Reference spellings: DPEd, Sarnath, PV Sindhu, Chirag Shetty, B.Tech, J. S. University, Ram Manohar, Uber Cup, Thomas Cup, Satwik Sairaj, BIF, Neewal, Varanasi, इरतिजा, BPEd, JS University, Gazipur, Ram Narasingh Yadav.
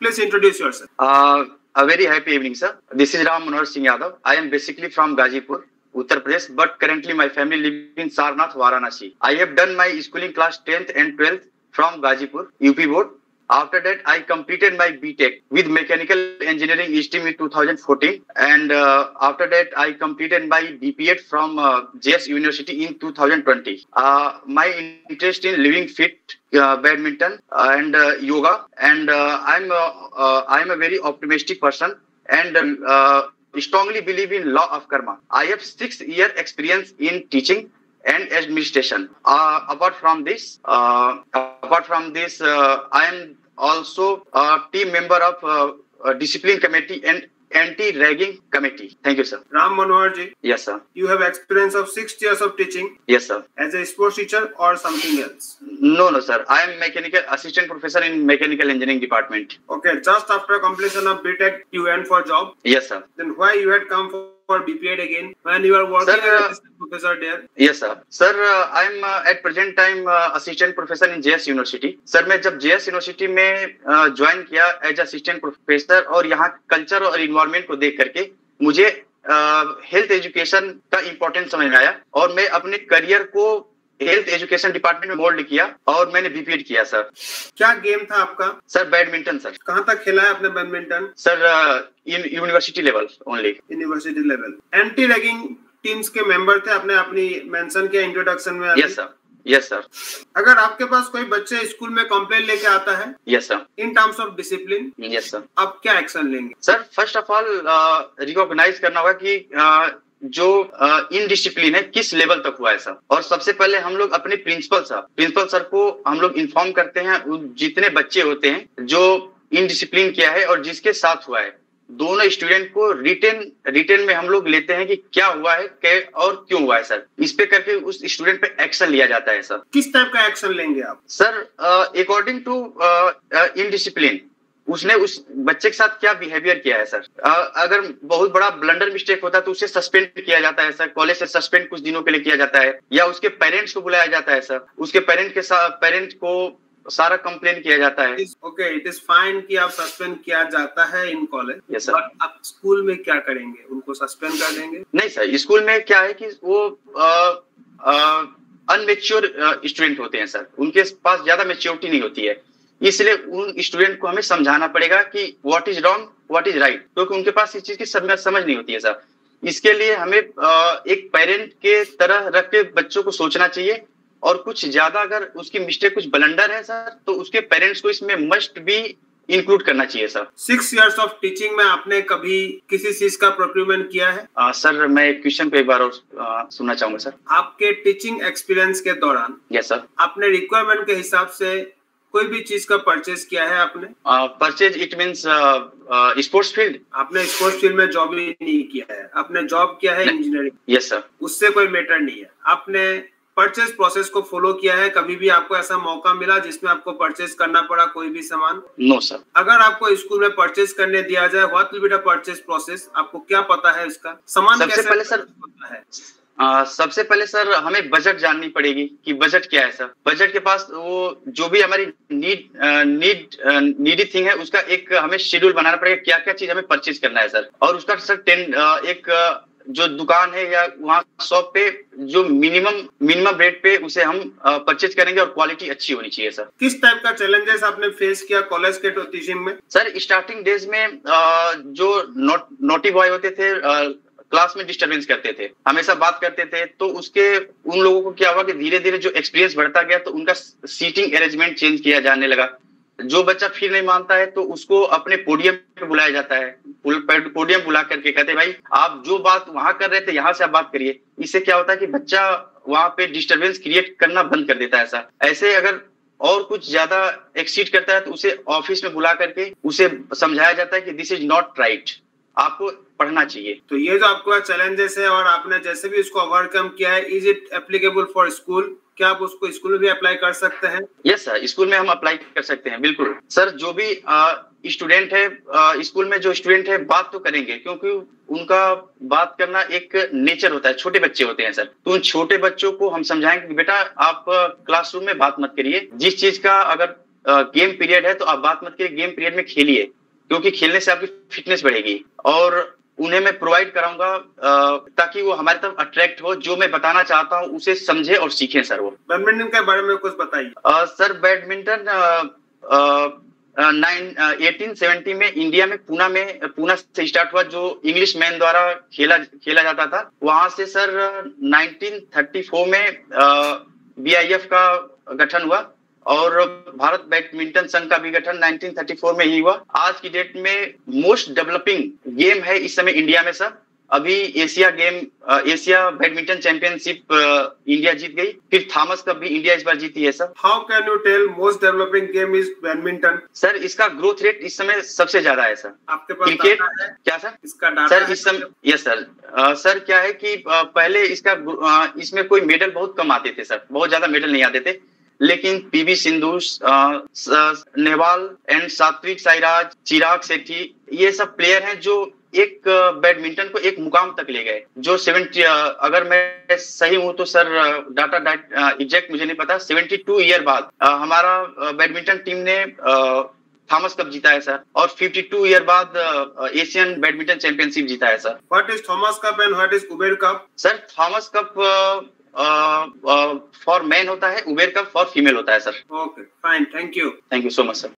Please introduce yourself. A very happy evening, sir. This is Ram Narasingh Yadav. I am basically from Gazipur, Uttar Pradesh, but currently my family lives in Sarnath, Varanasi. I have done my schooling class 10th and 12th from Gazipur, UP board. After that, I completed my B.Tech with Mechanical Engineering stream in 2014. And after that, I completed my DPEd from J. S. University in 2020. My interest in living fit, badminton and yoga. And I'm a very optimistic person and strongly believe in law of karma. I have 6-year experience in teaching and administration. Apart from this, I am also a team member of discipline committee and anti-ragging committee. Thank you, sir. Ram Manohar ji. Yes, sir. You have experience of 6 years of teaching. Yes, sir. As a sports teacher or something else? No, sir. I am mechanical assistant professor in mechanical engineering department. Okay. Just after completion of B.Tech, you went for job. Yes, sir. Then why you had come for BPEd again when you are working, sir, as assistant professor there? Yes, sir. Sir, I am at present time assistant professor in JS University. Sir, मैं जब JS University में join किया as assistant professor और यहाँ culture और environment को देख करके मुझे हेल्थ एजुकेशन का इम्पोर्टेंस समझ में आया और मैं अपने करियर को हेल्थ एजुकेशन डिपार्टमेंट में मोल्ड किया और मैंने बीपीएड किया। सर, क्या गेम था आपका? Sir, badminton. सर, कहाँ तक खेला है आपने badminton? Sir, in university level only. University level. Anti ragging teams के मेंबर थे, आपने अपनी मेंशन किया इंट्रोडक्शन में। Yes sir, yes sir. अगर आपके पास कोई बच्चे स्कूल में कंप्लेंट लेके आता है, yes sir, in terms of discipline, yes sir, आप क्या एक्शन लेंगे? Sir, first of all recognise करना होगा कि जो इनडिसिप्लिन है किस लेवल तक हुआ है सर, और सबसे पहले हम लोग अपने प्रिंसिपल सर को हम लोग इन्फॉर्म करते हैं। जितने बच्चे होते हैं जो इनडिसिप्लिन किया है और जिसके साथ हुआ है, दोनों स्टूडेंट को रिटेन में हम लोग लेते हैं कि क्या हुआ है और क्यों हुआ है। सर, इस पे करके उस स्टूडेंट पे एक्शन लिया जाता है। सर, किस टाइप का एक्शन लेंगे आप? सर, अकॉर्डिंग टू इनडिसिप्लिन उसने उस बच्चे के साथ क्या बिहेवियर किया है। सर, अगर बहुत बड़ा ब्लंडर मिस्टेक होता है तो उसे सस्पेंड किया जाता है। सर, कॉलेज से सस्पेंड कुछ दिनों के लिए किया जाता है या उसके पेरेंट्स को बुलाया जाता है। सर, उसके पेरेंट को सारा कंप्लेन किया जाता है। ओके, इट इज फाइन कि आप सस्पेंड किया जाता है in college. Yes sir. But आप स्कूल में क्या करेंगे, उनको सस्पेंड कर देंगे? नहीं सर, स्कूल में क्या है कि वो अनमेच्योर स्टूडेंट होते हैं। सर, उनके पास ज्यादा मेच्योरिटी नहीं होती है, इसलिए उन स्टूडेंट को हमें समझाना पड़ेगा कि what is wrong, what is right, क्योंकि उनके पास इस चीज की समझ नहीं होती है। सर, इसके लिए हमें एक पेरेंट के तरह रख के बच्चों को सोचना चाहिए और कुछ ज्यादा अगर उसकी मिस्टेक कुछ ब्लंडर है सर तो उसके पेरेंट्स को इसमें मस्ट भी इंक्लूड करना चाहिए। सर, 6 इयर्स ऑफ टीचिंग में आपने कभी किसी चीज का प्रोक्यूरमेंट किया है? सर, मैं क्वेश्चन पे एक बार और सुनना चाहूंगा। सर, आपके टीचिंग एक्सपीरियंस के दौरान, यस सर, आपने रिक्वायरमेंट के हिसाब से कोई भी चीज का परचेज किया है आपने? Purchase it means sports field. आपने स्पोर्ट्स फील्ड में जॉब ही नहीं किया है, आपने जॉब किया है इंजीनियरिंग। Yes sir. उससे कोई मैटर नहीं है। आपने परचेज प्रोसेस को फॉलो किया है? कभी भी आपको ऐसा मौका मिला जिसमें आपको परचेज करना पड़ा कोई भी सामान? No sir. अगर आपको स्कूल में परचेज करने दिया जाए, what will be the purchase process? आपको क्या पता है उसका? सामान सबसे पहले सर होता है। सबसे पहले सर हमें बजट जाननी पड़ेगी कि बजट क्या है। सर, बजट के पास वो जो भी हमारी नीडी थिंग है उसका एक हमें शेड्यूल बनाना पड़ेगा क्या क्या चीज हमें परचेज करना है। सर, और उसका सर एक जो दुकान है या वहाँ शॉप पे जो मिनिमम रेट पे उसे हम परचेज करेंगे और क्वालिटी अच्छी होनी चाहिए। सर, किस टाइप का चैलेंजेस आपने फेस किया कॉलेज के टीचिंग में? सर, स्टार्टिंग डेज में जो नोटी बॉय होते थे, क्लास में डिस्टरबेंस करते थे, हमेशा बात करते थे, तो उसके उन लोगों को क्या हुआ कि धीरे धीरे जो एक्सपीरियंस बढ़ता गया तो उनका सीटिंग अरेंजमेंट चेंज किया जाने लगा। जो बच्चा फिर नहीं मानता है तो उसको अपने पोडियम पे बुलाया जाता है। पोडियम बुला करके कहते हैं, भाई आप जो बात वहां कर रहे थे यहाँ से आप बात करिए। इससे क्या होता है कि बच्चा वहां पे डिस्टरबेंस क्रिएट करना बंद कर देता है। ऐसा ऐसे अगर और कुछ ज्यादा एक्सीड करता है तो उसे ऑफिस में बुला करके उसे समझाया जाता है कि दिस इज नॉट राइट, आपको पढ़ना चाहिए। तो ये जो आपका चैलेंजेस है और आपने जैसे भी इसको ओवरकम किया है, is it applicable for school? क्या आप उसको स्कूल में भी अप्लाई कर सकते हैं? यस सर, स्कूल में हम अप्लाई कर सकते हैं बिल्कुल। सर, जो भी स्टूडेंट है स्कूल में, जो स्टूडेंट है बात तो करेंगे क्योंकि उनका बात करना एक नेचर होता है, छोटे बच्चे होते हैं। सर, तो उन छोटे बच्चों को हम समझाएंगे कि बेटा आप क्लासरूम में बात मत करिए, जिस चीज का अगर गेम पीरियड है तो आप बात मत करिए, गेम पीरियड में खेलिए, क्योंकि खेलने से आपकी फिटनेस बढ़ेगी। और उन्हें मैं प्रोवाइड कराऊंगा ताकि वो हमारे तरफ अट्रैक्ट हो, जो मैं बताना चाहता हूँ उसे समझे और सीखें। सर वो बैडमिंटन के बारे में कुछ बताइए। सर बैडमिंटन 1870 में इंडिया में पूना से स्टार्ट हुआ, जो इंग्लिश मैन द्वारा खेला जाता था। वहां से सर 1934 में BIF का गठन हुआ और भारत बैडमिंटन संघ का भी गठन 1934 में ही हुआ। आज की डेट में मोस्ट डेवलपिंग गेम है इस समय इंडिया में सर। अभी एशिया बैडमिंटन चैंपियनशिप इंडिया जीत गई, फिर थॉमस कप भी इंडिया इस बार जीती है sir. How can you tell most developing game is badminton? Sir इसका ग्रोथ रेट इस समय सबसे ज्यादा है सर। आपके पास क्रिकेट है क्या सर? इसका डाटा सर इस समय यस सर। सर क्या है कि पहले इसमें कोई मेडल बहुत कम आते थे सर, बहुत ज्यादा मेडल नहीं आते थे, लेकिन PV सिंधु, नेवाल एंड सात्विक साइराज, चिराग शेट्टी, ये सब प्लेयर हैं जो एक बैडमिंटन को एक मुकाम तक ले गए, जो 70 अगर मैं सही हूं तो सर डाटा एग्जैक्ट मुझे नहीं पता, 72 ईयर बाद हमारा बैडमिंटन टीम ने थॉमस कप जीता है सर, और 52 ईयर बाद एशियन बैडमिंटन चैंपियनशिप जीता है sir. What is Thomas cup and what is Uber cup? Sir Thomas cup for man होता है, उबेर कप फॉर फीमेल होता है sir. Okay fine, thank you so much sir.